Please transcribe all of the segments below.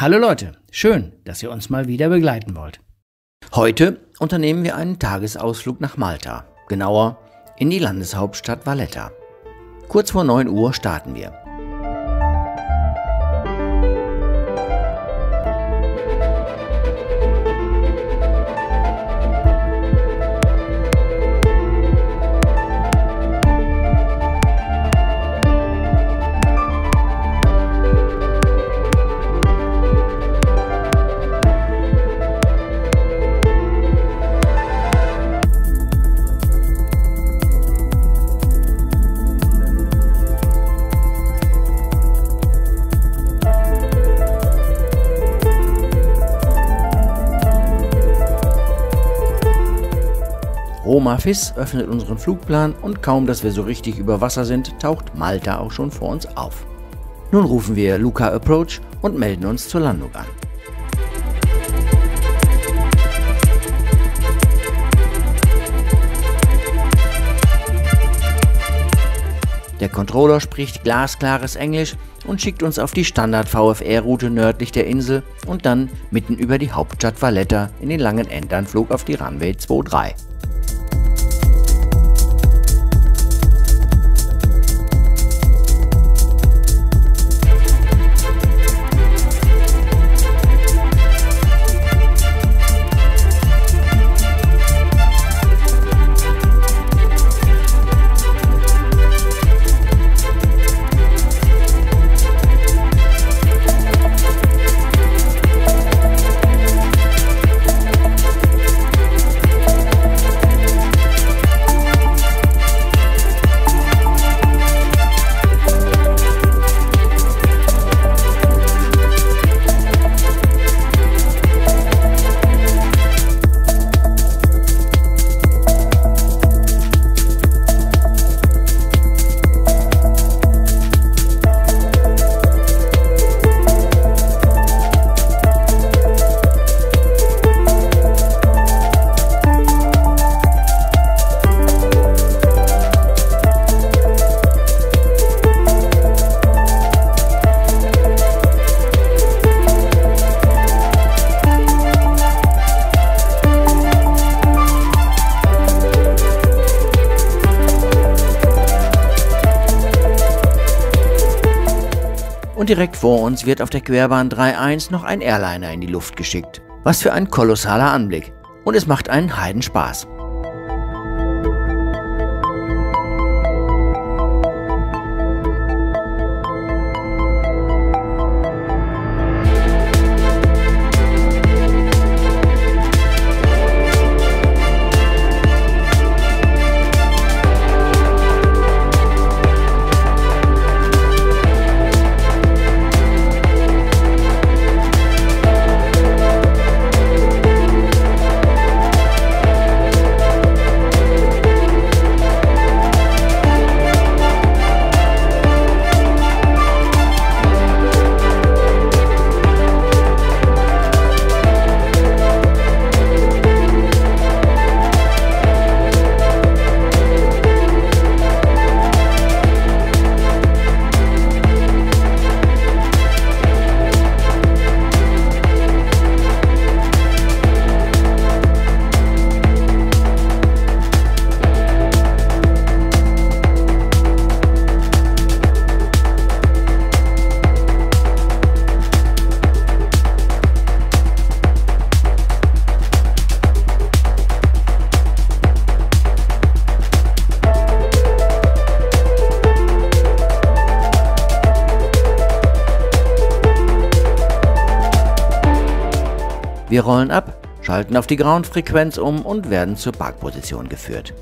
Hallo Leute, schön, dass ihr uns mal wieder begleiten wollt. Heute unternehmen wir einen Tagesausflug nach Malta, genauer in die Landeshauptstadt Valletta. Kurz vor 9 Uhr starten wir. Oma Fiss öffnet unseren Flugplan und kaum, dass wir so richtig über Wasser sind, taucht Malta auch schon vor uns auf. Nun rufen wir Luca Approach und melden uns zur Landung an. Der Controller spricht glasklares Englisch und schickt uns auf die Standard-VFR-Route nördlich der Insel und dann mitten über die Hauptstadt Valletta in den langen Endanflug auf die Runway 23. Und direkt vor uns wird auf der Querbahn 3.1 noch ein Airliner in die Luft geschickt. Was für ein kolossaler Anblick. Und es macht einen Heidenspaß. Wir rollen ab, schalten auf die Ground-Frequenz um und werden zur Parkposition geführt.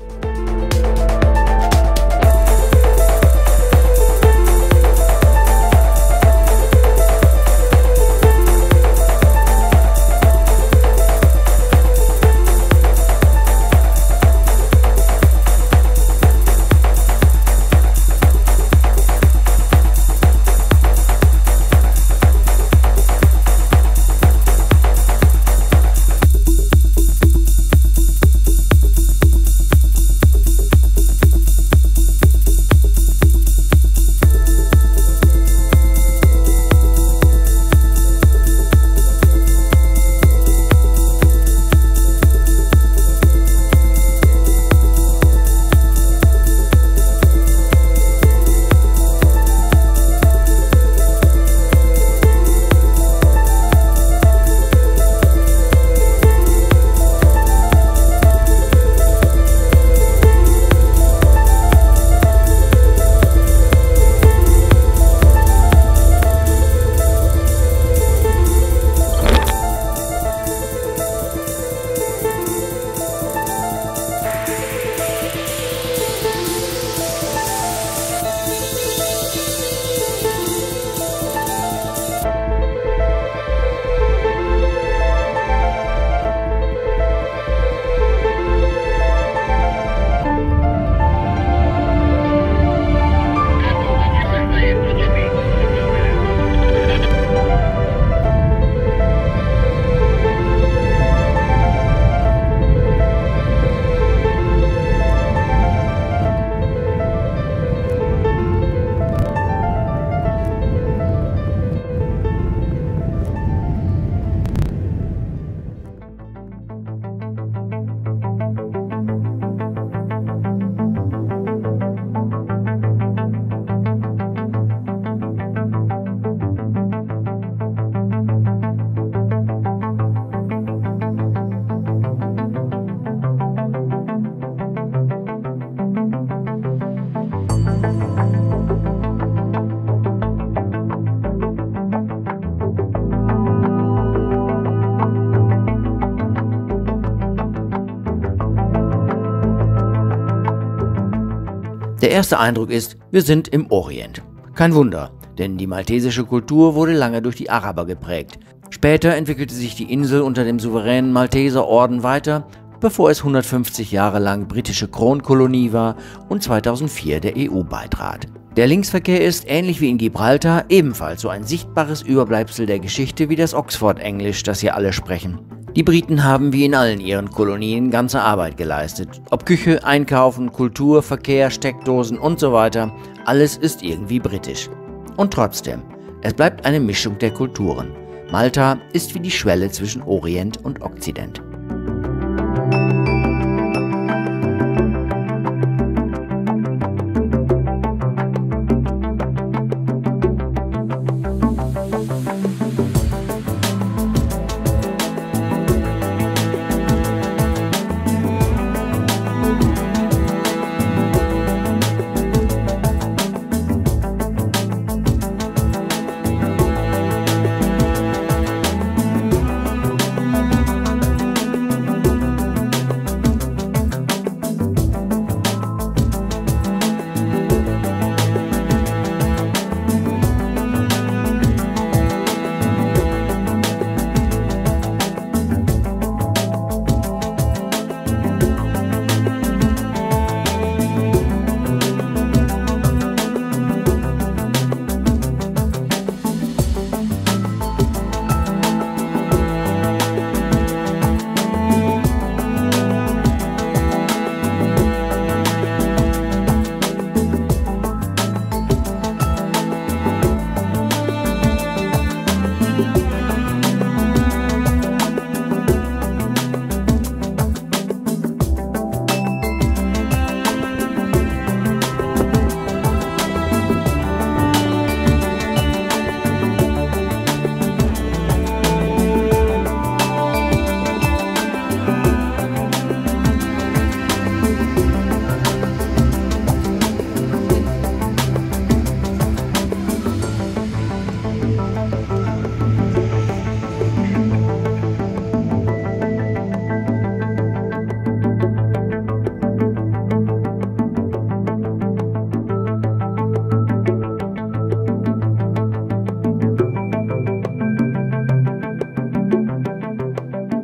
Der erste Eindruck ist, wir sind im Orient. Kein Wunder, denn die maltesische Kultur wurde lange durch die Araber geprägt. Später entwickelte sich die Insel unter dem souveränen Malteserorden weiter, bevor es 150 Jahre lang britische Kronkolonie war und 2004 der EU beitrat. Der Linksverkehr ist, ähnlich wie in Gibraltar, ebenfalls so ein sichtbares Überbleibsel der Geschichte wie das Oxford-Englisch, das hier alle sprechen. Die Briten haben wie in allen ihren Kolonien ganze Arbeit geleistet. Ob Küche, Einkaufen, Kultur, Verkehr, Steckdosen und so weiter, alles ist irgendwie britisch. Und trotzdem, es bleibt eine Mischung der Kulturen. Malta ist wie die Schwelle zwischen Orient und Okzident.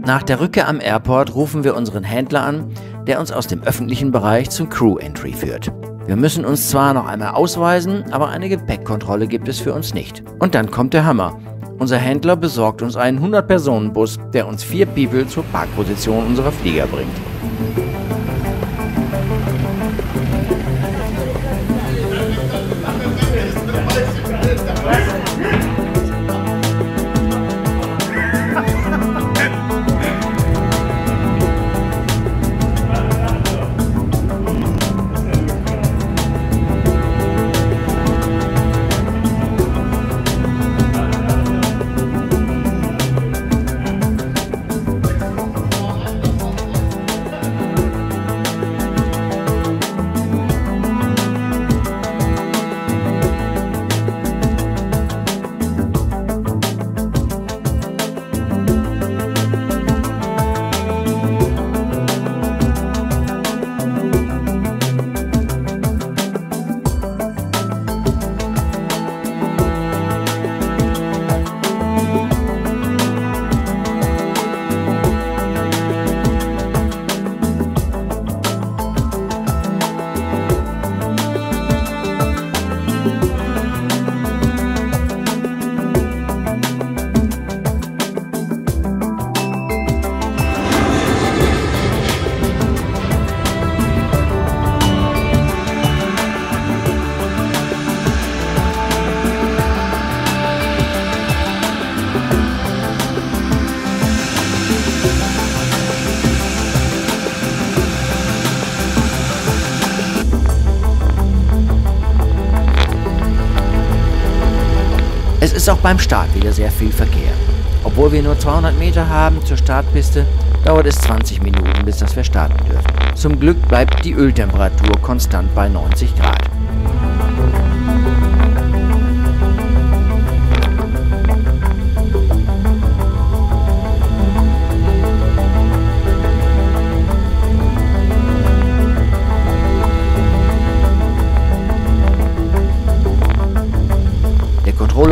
Nach der Rückkehr am Airport rufen wir unseren Händler an, der uns aus dem öffentlichen Bereich zum Crew-Entry führt. Wir müssen uns zwar noch einmal ausweisen, aber eine Gepäckkontrolle gibt es für uns nicht. Und dann kommt der Hammer. Unser Händler besorgt uns einen 100-Personen-Bus, der uns 4 People zur Parkposition unserer Flieger bringt. Es ist auch beim Start wieder sehr viel Verkehr. Obwohl wir nur 200 Meter haben zur Startpiste, dauert es 20 Minuten, bis wir starten dürfen. Zum Glück bleibt die Öltemperatur konstant bei 90 Grad.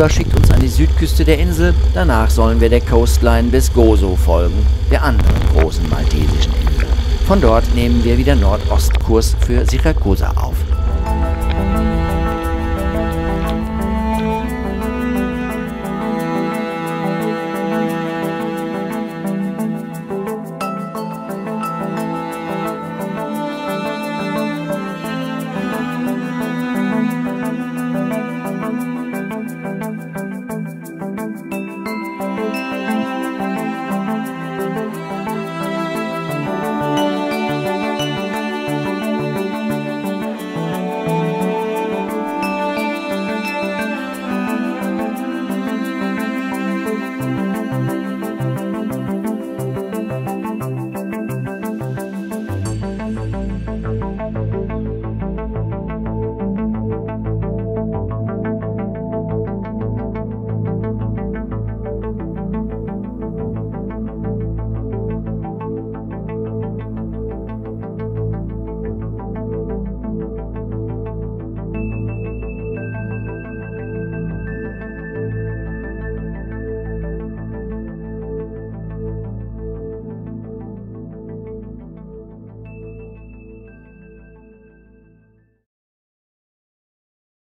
Manöver schickt uns an die Südküste der Insel, danach sollen wir der Coastline bis Gozo folgen, der anderen großen maltesischen Insel. Von dort nehmen wir wieder Nordostkurs für Siracusa auf.